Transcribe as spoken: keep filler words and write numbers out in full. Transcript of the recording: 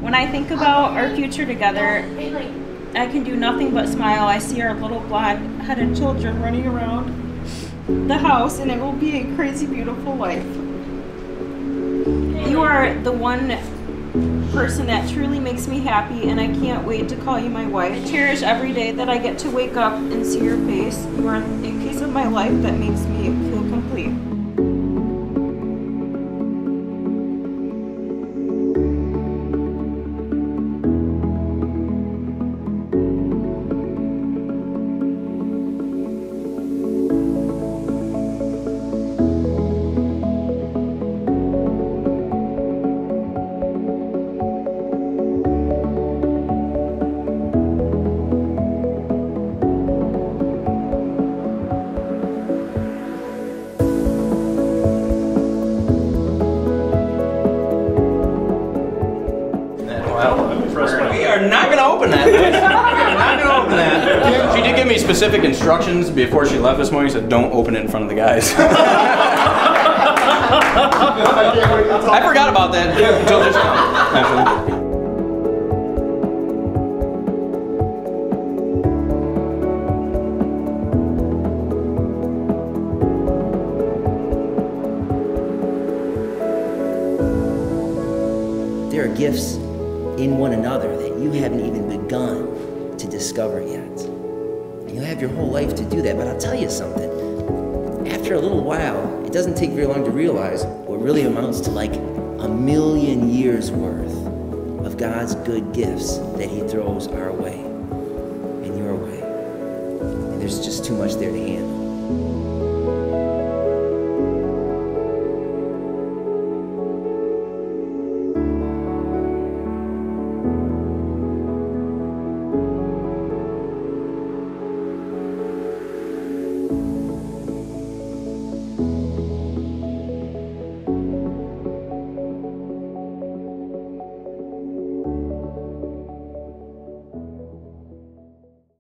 When I think about our future together, I can do nothing but smile. I see our little black-headed children running around the house, and it will be a crazy, beautiful life. You are the one person that truly makes me happy, and I can't wait to call you my wife. I cherish every day that I get to wake up and see your face. You are a piece of my life that makes me feel complete. We are not going to open that. We are not going to open that. She did give me specific instructions before she left this morning. She said, don't open it in front of the guys. I forgot about that until just now. There are gifts in one another that you haven't even begun to discover yet. You have your whole life to do that, but I'll tell you something. After a little while, it doesn't take very long to realize what really amounts to like a million years worth of God's good gifts that He throws our way and your way. And there's just too much there to handle.